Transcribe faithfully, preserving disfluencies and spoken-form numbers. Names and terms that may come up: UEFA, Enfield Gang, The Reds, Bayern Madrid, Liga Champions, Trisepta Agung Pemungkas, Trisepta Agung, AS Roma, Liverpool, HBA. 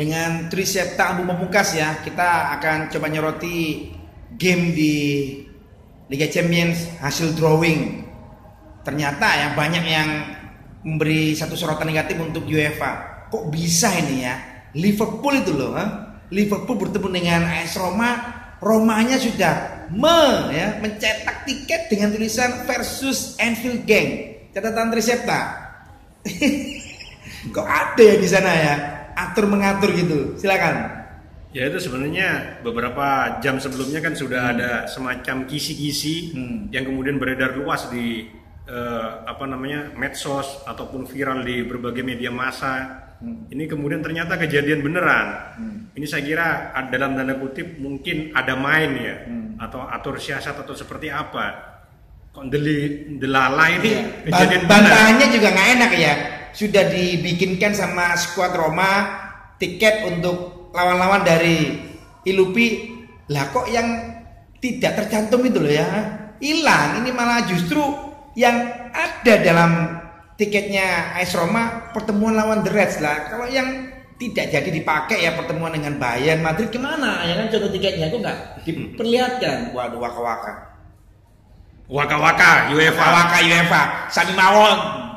dengan Trisepta Agung Pemungkas ya. Kita akan coba nyoroti game di Liga Champions hasil drawing. Ternyata ya banyak yang memberi satu sorotan negatif untuk UEFA. Kok bisa ini ya? Liverpool itu loh, huh? Liverpool bertemu dengan A S Roma. Romanya sudah me, ya, mencetak tiket dengan tulisan versus Enfield Gang. Catatan Trisepta. Kok ada ya di sana ya? Atur mengatur gitu. Silakan. Ya itu sebenarnya beberapa jam sebelumnya kan sudah hmm. ada semacam kisi-kisi hmm. yang kemudian beredar luas di eh, apa namanya medsos ataupun viral di berbagai media massa. Hmm. Ini kemudian ternyata kejadian beneran. Hmm. Ini saya kira dalam tanda kutip mungkin ada main ya, hmm. atau atur siasat atau seperti apa. Kok deli delala ini ya. Kejadian beneran. Bantahannya juga nggak enak ya. Sudah dibikinkan sama skuad Roma tiket untuk lawan-lawan dari Ilupi, lah kok yang tidak tercantum itu loh ya hilang. Ini malah justru yang ada dalam tiketnya A S Roma pertemuan lawan The Reds lah. Kalau yang tidak jadi dipakai ya pertemuan dengan Bayern Madrid kemana ya kan, contoh tiketnya kok nggak diperlihatkan. Waduh, waka-waka waka-waka UEFA waka UEFA sami mawon.